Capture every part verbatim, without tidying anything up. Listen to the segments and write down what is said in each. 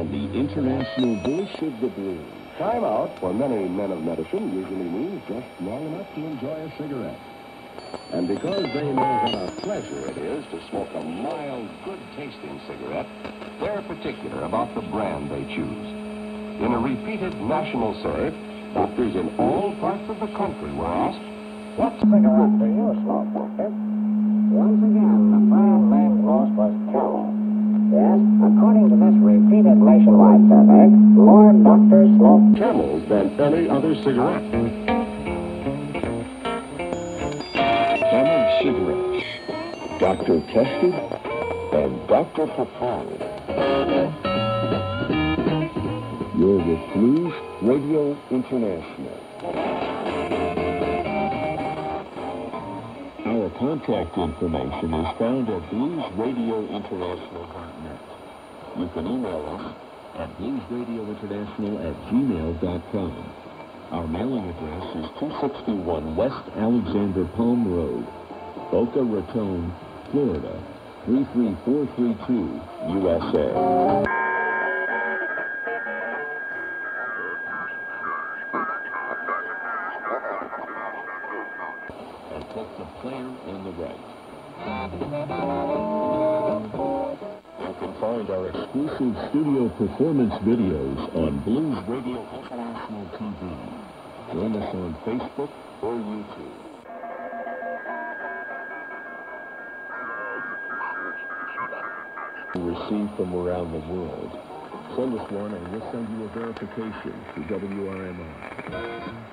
on the international voice of the blues. Time out for many men of medicine usually means just long enough to enjoy a cigarette. And because they know what a pleasure it is to smoke a mild, good-tasting cigarette, they're particular about the brand they choose. In a repeated national survey, doctors in all parts of the country were asked, what cigarette do you smoke, doctor? Once again, the brand name lost was Camel. Yes, according to this repeated nationwide survey, more doctors smoke Camels than any other cigarette. Cigarettes, doctor tested and doctor performed. You're with Blues Radio International. Our contact information is found at blues radio international dot net. You can email us at blues radio international at gmail dot com. Our mailing address is two sixty-one West Alexander Palm Road, Boca Raton, Florida, three three four three two, U S A. And take the player on the right. You can find our exclusive studio performance videos on Blues Radio International T V. Join us on Facebook or YouTube. Received from around the world. Send us one and we'll send you a verification to W R M I.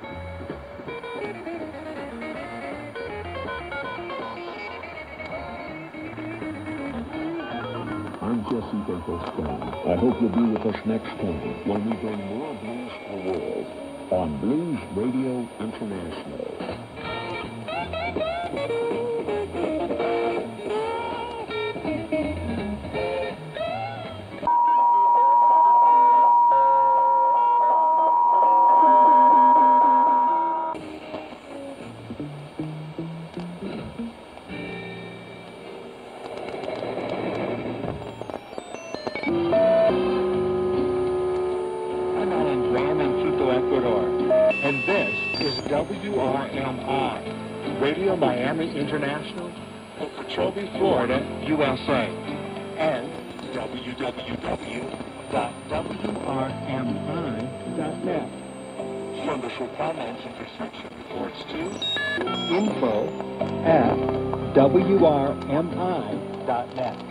I'm Jesse Binkowski. I hope you'll be with us next time when we bring more blues to the world on Blues Radio International. And this is W R M I, Radio Miami International, Okeechobee, Florida, U S A, and w w w dot w r m i dot net. Send us your comments and prescription reports to info at w r m i dot net.